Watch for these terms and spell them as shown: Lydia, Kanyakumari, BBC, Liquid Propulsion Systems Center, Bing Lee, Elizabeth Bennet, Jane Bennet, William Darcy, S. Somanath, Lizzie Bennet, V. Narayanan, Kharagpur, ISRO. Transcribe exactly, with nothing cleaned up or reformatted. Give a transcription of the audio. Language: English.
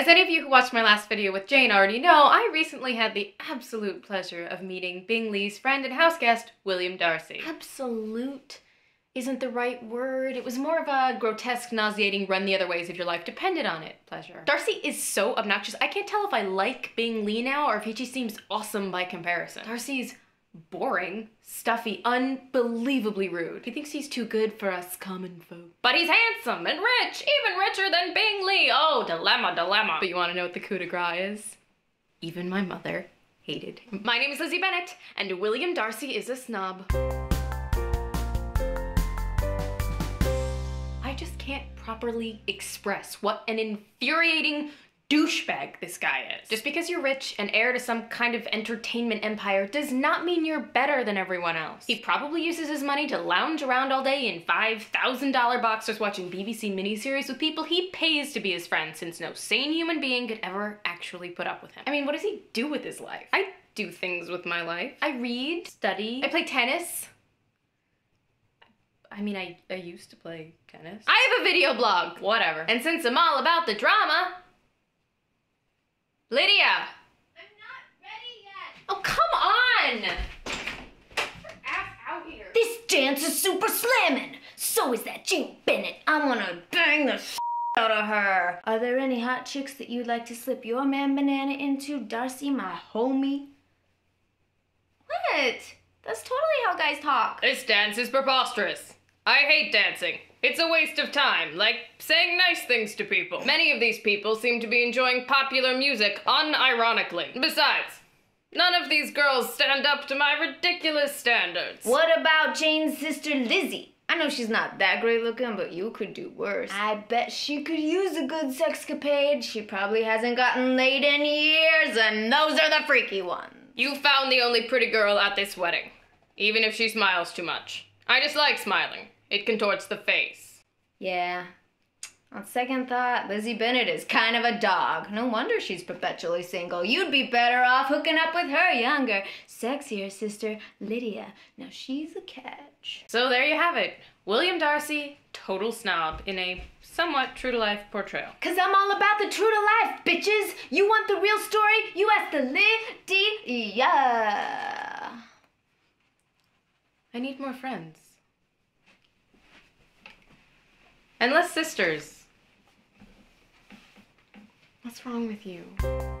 As any of you who watched my last video with Jane already know, I recently had the absolute pleasure of meeting Bing Lee's friend and houseguest, William Darcy. Absolute isn't the right word. It was more of a grotesque, nauseating, run the other ways if your life depended on it pleasure. Darcy is so obnoxious. I can't tell if I like Bing Lee now or if he just seems awesome by comparison. Darcy's boring, stuffy, unbelievably rude. He thinks he's too good for us common folk. But he's handsome and rich, even richer than Bing Lee. Oh, dilemma, dilemma. But you want to know what the coup de grace is? Even my mother hated him. My name is Lizzie Bennet, and William Darcy is a snob. I just can't properly express what an infuriating douchebag this guy is. Just because you're rich and heir to some kind of entertainment empire does not mean you're better than everyone else. He probably uses his money to lounge around all day in five thousand dollar boxers watching B B C miniseries with people he pays to be his friend, since no sane human being could ever actually put up with him. I mean, what does he do with his life? I do things with my life. I read, study, I play tennis. I mean, I, I used to play tennis. I have a video blog, whatever. And since I'm all about the drama, Lydia! I'm not ready yet! Oh, come on! Get your ass out here! This dance is super slammin'! So is that Jane Bennet! I'm gonna bang the s*** out of her! Are there any hot chicks that you'd like to slip your man banana into, Darcy, my homie? What? That's totally how guys talk! This dance is preposterous! I hate dancing! It's a waste of time, like saying nice things to people. Many of these people seem to be enjoying popular music unironically. Besides, none of these girls stand up to my ridiculous standards. What about Jane's sister Lizzie? I know she's not that great looking, but you could do worse. I bet she could use a good sexcapade. She probably hasn't gotten laid in years, and those are the freaky ones. You found the only pretty girl at this wedding, even if she smiles too much. I dislike smiling. It contorts the face. Yeah. On second thought, Lizzie Bennet is kind of a dog. No wonder she's perpetually single. You'd be better off hooking up with her younger, sexier sister, Lydia. Now she's a catch. So there you have it. William Darcy, total snob, in a somewhat true-to-life portrayal. Cause I'm all about the true-to-life, bitches! You want the real story? You ask the Lydia! I need more friends. And less sisters. What's wrong with you?